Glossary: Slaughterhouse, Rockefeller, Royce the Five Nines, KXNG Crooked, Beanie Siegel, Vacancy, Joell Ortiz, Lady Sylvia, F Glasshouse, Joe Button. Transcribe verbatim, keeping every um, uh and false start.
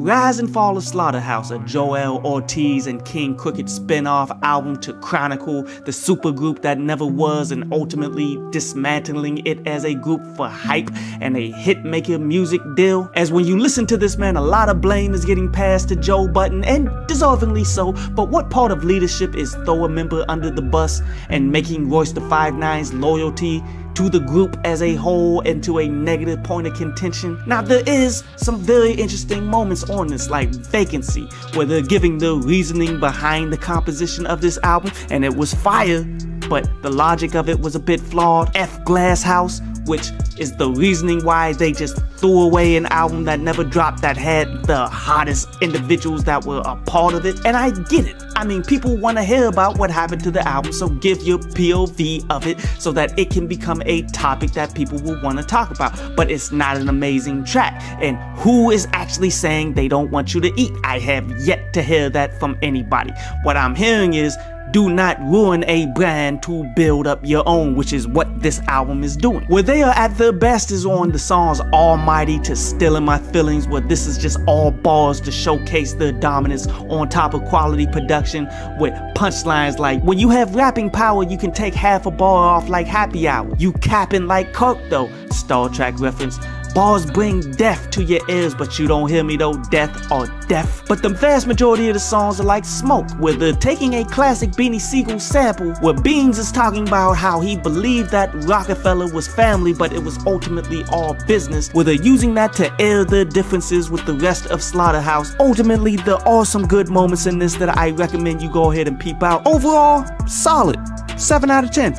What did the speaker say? Rise and Fall of Slaughterhouse, a Joell Ortiz and King Crooked spin-off album to chronicle the supergroup that never was and ultimately dismantling it as a group for hype and a hit-maker music deal. As when you listen to this, man, a lot of blame is getting passed to Joe Button, and deservingly so, but what part of leadership is throw a member under the bus and making Royce the Five Nines' loyalty to the group as a whole into a negative point of contention? Now, there is some very interesting moments on this, like Vacancy, where they're giving the reasoning behind the composition of this album, and it was fire, but the logic of it was a bit flawed. F Glasshouse, which is the reasoning why they just threw away an album that never dropped that had the hottest individuals that were a part of it. And I get it. I mean, people want to hear about what happened to the album, so give your P O V of it so that it can become a topic that people will want to talk about. But it's not an amazing track. And who is actually saying they don't want you to eat? I have yet to hear that from anybody. What I'm hearing is, do not ruin a brand to build up your own, which is what this album is doing. Where they are at their best is on the songs Almighty to Still In My Feelings, where this is just all bars to showcase their dominance on top of quality production with punchlines like, when you have rapping power, you can take half a bar off like Happy Hour. You capping like Kirk though, Star Trek reference. Bars bring death to your ears, but you don't hear me though, death or death. But the vast majority of the songs are like Smoke, where they're taking a classic Beanie Siegel sample, where Beans is talking about how he believed that Rockefeller was family, but it was ultimately all business, where they're using that to air their differences with the rest of Slaughterhouse. Ultimately, there are some good moments in this that I recommend you go ahead and peep out. Overall, solid. seven out of ten.